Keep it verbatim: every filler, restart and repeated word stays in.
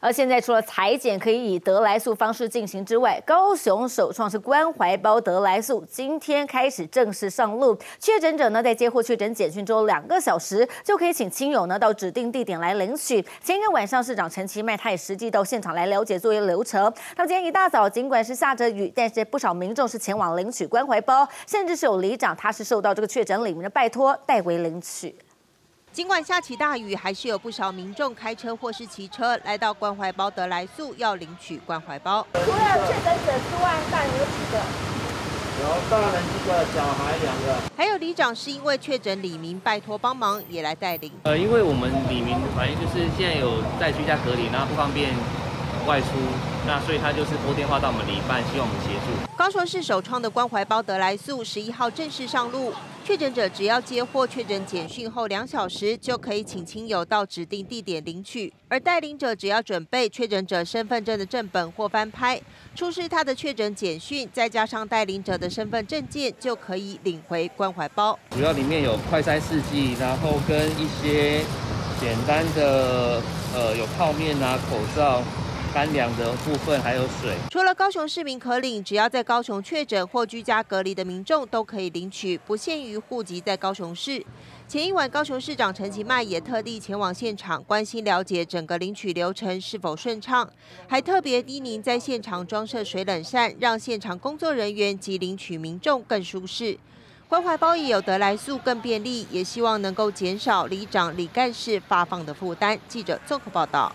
而现在除了裁剪可以以得来速方式进行之外，高雄首创是关怀包得来速，今天开始正式上路。确诊者呢，在接获确诊简讯之后两个小时，就可以请亲友呢到指定地点来领取。前一个晚上，市长陈其迈他也实际到现场来了解作业流程。那今天一大早，尽管是下着雨，但是不少民众是前往领取关怀包，甚至是有里长他是受到这个确诊里面的拜托代为领取。 尽管下起大雨，还是有不少民众开车或是骑车来到关怀包得来速，要领取关怀包。除了确诊者之外，大人有几个？有大人一个，小孩两个。还有里长是因为确诊李明拜托帮忙，也来带领。呃，因为我们李明反正就是现在有在居家隔离，然后不方便外出。 那所以他就是拨电话到我们里办，希望我们协助。高雄市首创的关怀包得来速，十一号正式上路。确诊者只要接获确诊简讯后两小时，就可以请亲友到指定地点领取。而带领者只要准备确诊者身份证的正本或翻拍，出示他的确诊简讯，再加上带领者的身份证件，就可以领回关怀包。主要里面有快筛试剂，然后跟一些简单的呃有泡面啊、口罩。 干粮的部分还有水。除了高雄市民可领，只要在高雄确诊或居家隔离的民众都可以领取，不限于户籍在高雄市。前一晚，高雄市长陈其迈也特地前往现场关心了解整个领取流程是否顺畅，还特别叮咛在现场装设水冷扇，让现场工作人员及领取民众更舒适。 关怀包也有得来速更便利，也希望能够减少里长、里干事发放的负担。记者综合报道。